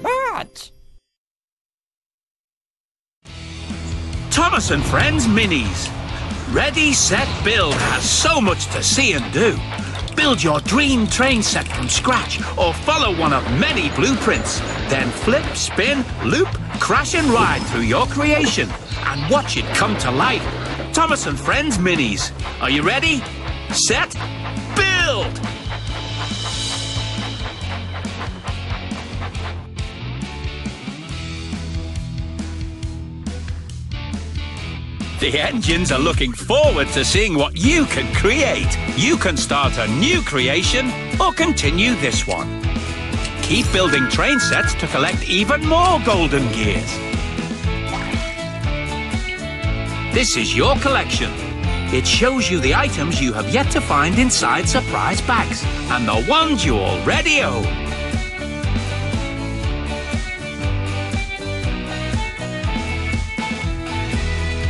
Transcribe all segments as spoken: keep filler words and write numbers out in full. What? Thomas and Friends Minis. Ready, set, build has so much to see and do. Build your dream train set from scratch or follow one of many blueprints. Then flip, spin, loop, crash and ride through your creation and watch it come to life. Thomas and Friends Minis. Are you ready? Set, build! The engines are looking forward to seeing what you can create. You can start a new creation or continue this one. Keep building train sets to collect even more golden gears. This is your collection. It shows you the items you have yet to find inside surprise bags and the ones you already own.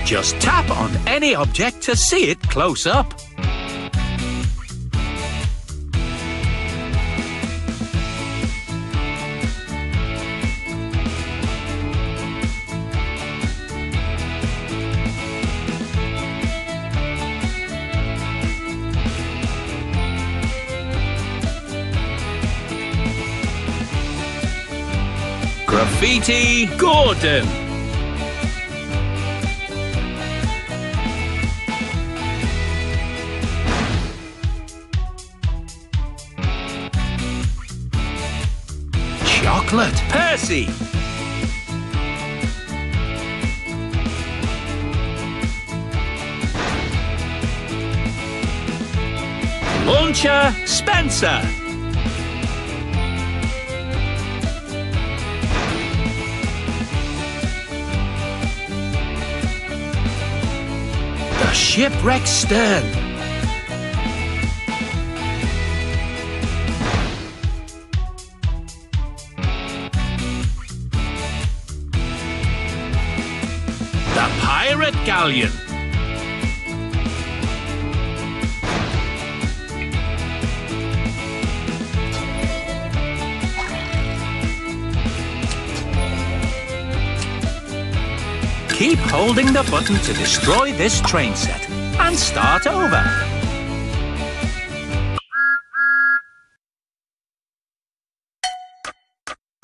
Just tap on any object to see it close up. Graffiti Gordon. Chocolate Percy. Launcher Spencer. The Shipwreck Stern. Pirate Galleon. Keep holding the button to destroy this train set and start over.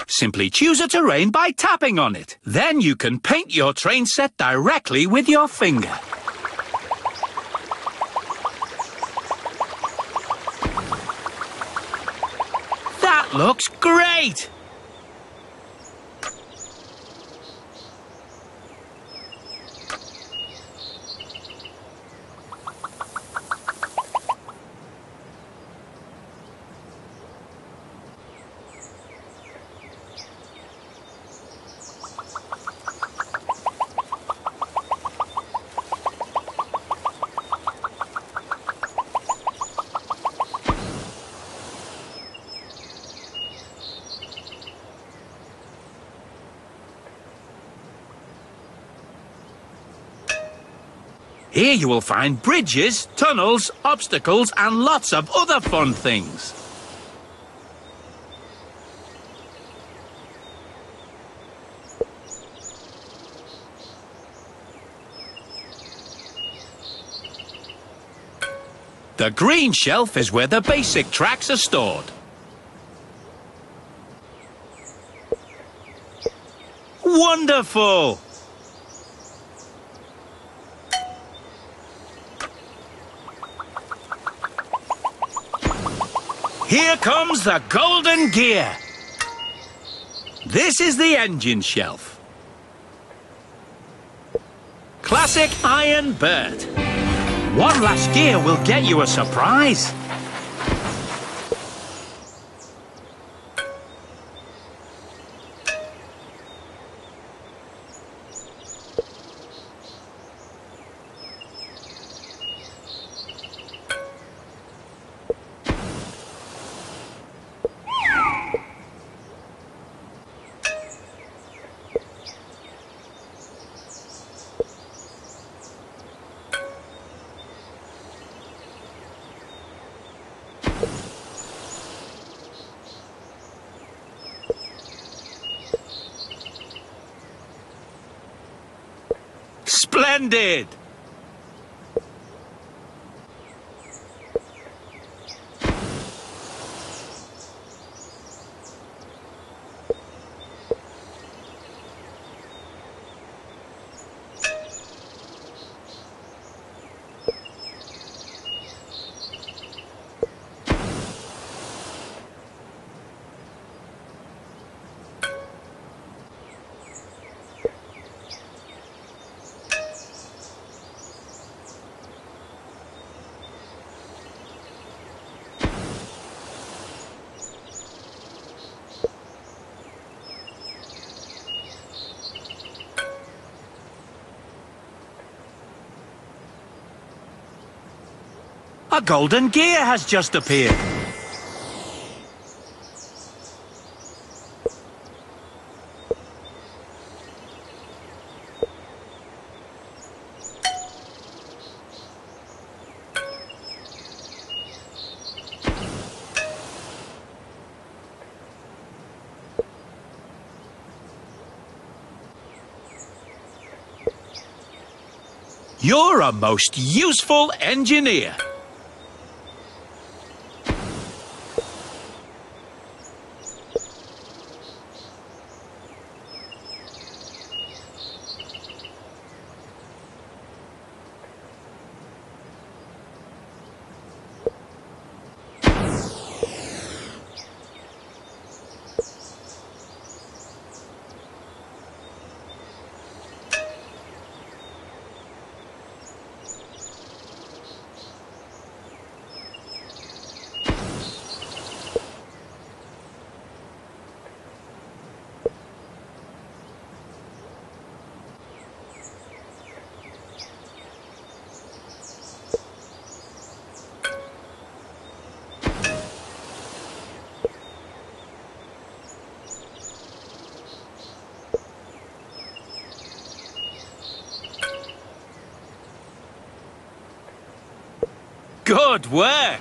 Simply choose a terrain by tapping on it. Then you can paint your train set directly with your finger. That looks great! Here you will find bridges, tunnels, obstacles, and lots of other fun things. The green shelf is where the basic tracks are stored. Wonderful! Here comes the golden gear. This is the engine shelf. Classic Iron Bird. One last gear will get you a surprise. ended. A golden gear has just appeared. You're a most useful engineer. Good work!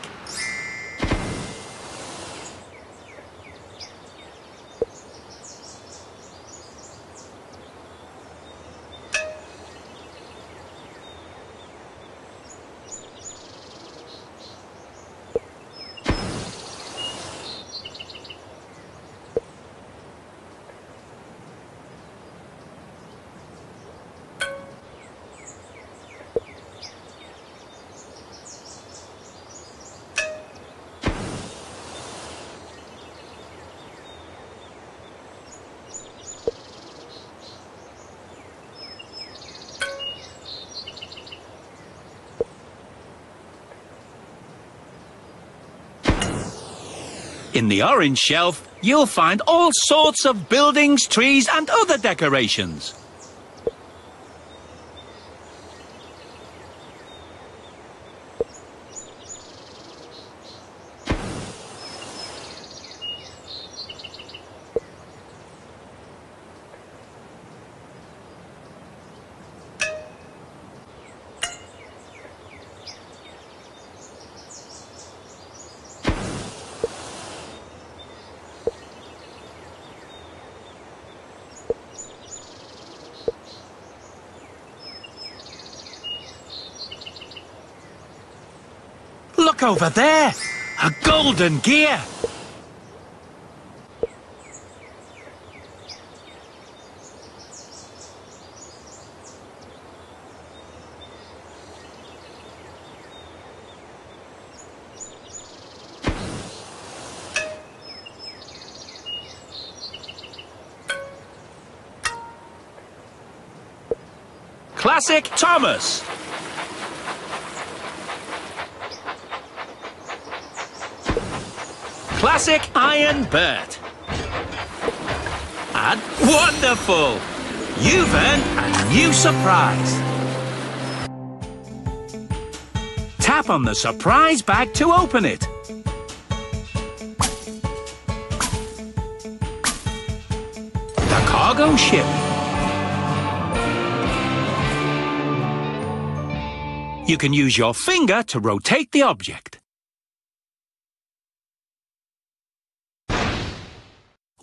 In the orange shelf, you'll find all sorts of buildings, trees, and other decorations. Look over there! A golden gear! Classic Thomas! Classic Iron Bird. And wonderful! You've earned a new surprise. Tap on the surprise bag to open it. The cargo ship. You can use your finger to rotate the object.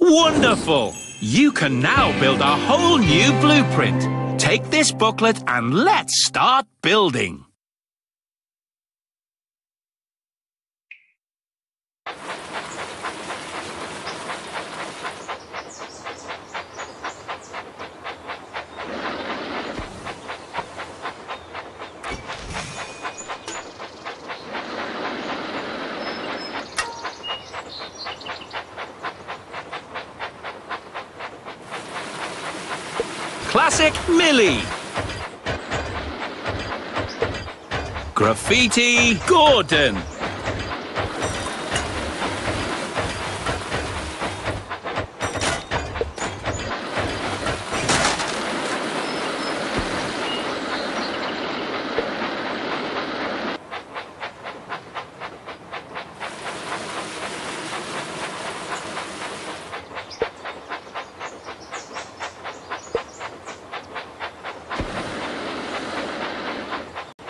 Wonderful! You can now build a whole new blueprint. Take this booklet and let's start building. Classic Millie. Graffiti Gordon.